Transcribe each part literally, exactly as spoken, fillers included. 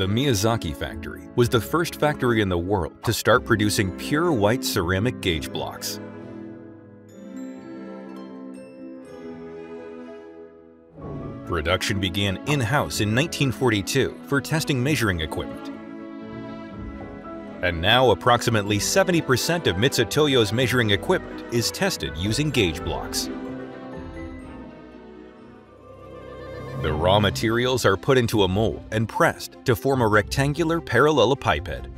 The Miyazaki factory was the first factory in the world to start producing pure white ceramic gauge blocks. Production began in-house in nineteen forty-two for testing measuring equipment. And now approximately seventy percent of Mitsutoyo's measuring equipment is tested using gauge blocks. The raw materials are put into a mold and pressed to form a rectangular parallelepiped.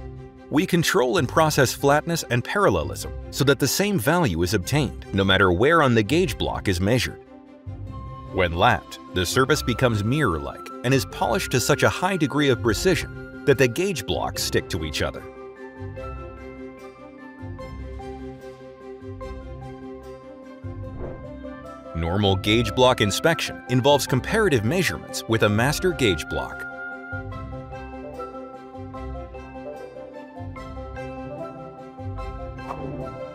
We control and process flatness and parallelism so that the same value is obtained no matter where on the gauge block is measured. When lapped, the surface becomes mirror-like and is polished to such a high degree of precision that the gauge blocks stick to each other. Normal gauge block inspection involves comparative measurements with a master gauge block.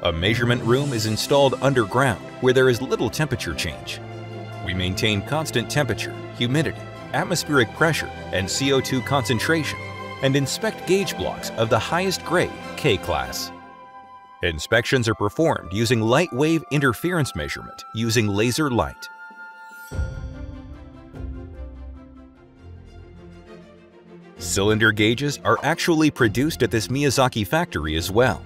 A measurement room is installed underground where there is little temperature change. We maintain constant temperature, humidity, atmospheric pressure, and C O two concentration, and inspect gauge blocks of the highest grade, K class. Inspections are performed using light wave interference measurement using laser light. Cylinder gauges are actually produced at this Miyazaki factory as well.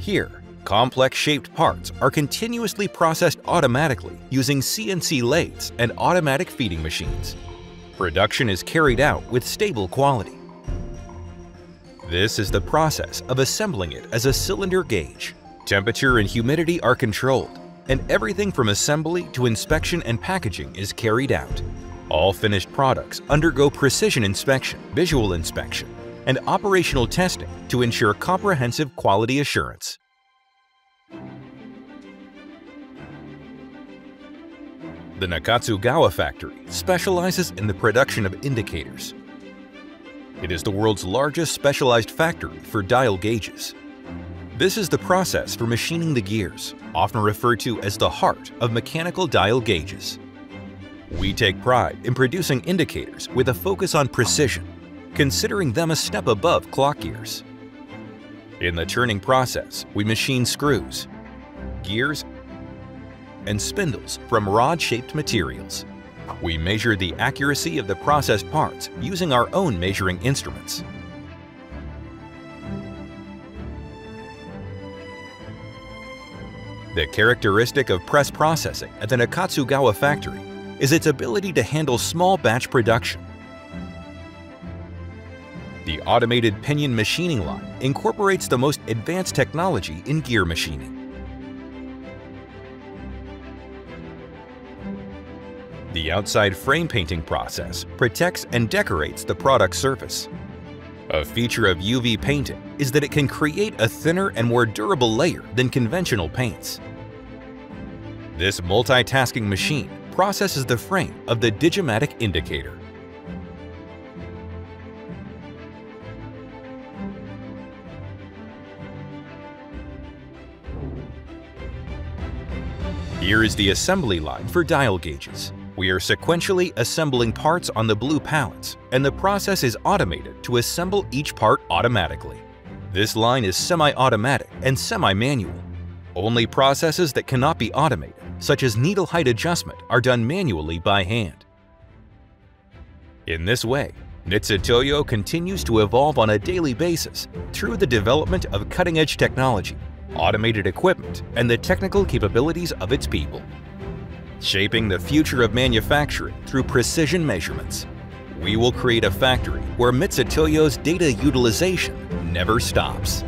Here, complex shaped parts are continuously processed automatically using C N C lathes and automatic feeding machines. Production is carried out with stable quality. This is the process of assembling it as a cylinder gauge. Temperature and humidity are controlled, and everything from assembly to inspection and packaging is carried out. All finished products undergo precision inspection, visual inspection, and operational testing to ensure comprehensive quality assurance. The Nakatsugawa factory specializes in the production of indicators. It is the world's largest specialized factory for dial gauges. This is the process for machining the gears, often referred to as the heart of mechanical dial gauges. We take pride in producing indicators with a focus on precision, considering them a step above clock gears. In the turning process, we machine screws, gears, and spindles from rod-shaped materials. We measure the accuracy of the processed parts using our own measuring instruments. The characteristic of press processing at the Nakatsugawa factory is its ability to handle small batch production. The automated pinion machining line incorporates the most advanced technology in gear machining. The outside frame painting process protects and decorates the product surface. A feature of U V painting is that it can create a thinner and more durable layer than conventional paints. This multitasking machine processes the frame of the Digimatic indicator. Here is the assembly line for dial gauges. We are sequentially assembling parts on the blue pallets, and the process is automated to assemble each part automatically. This line is semi-automatic and semi-manual. Only processes that cannot be automated, such as needle height adjustment, are done manually by hand. In this way, Mitsutoyo continues to evolve on a daily basis through the development of cutting-edge technology, automated equipment, and the technical capabilities of its people. Shaping the future of manufacturing through precision measurements, we will create a factory where Mitsutoyo's data utilization never stops.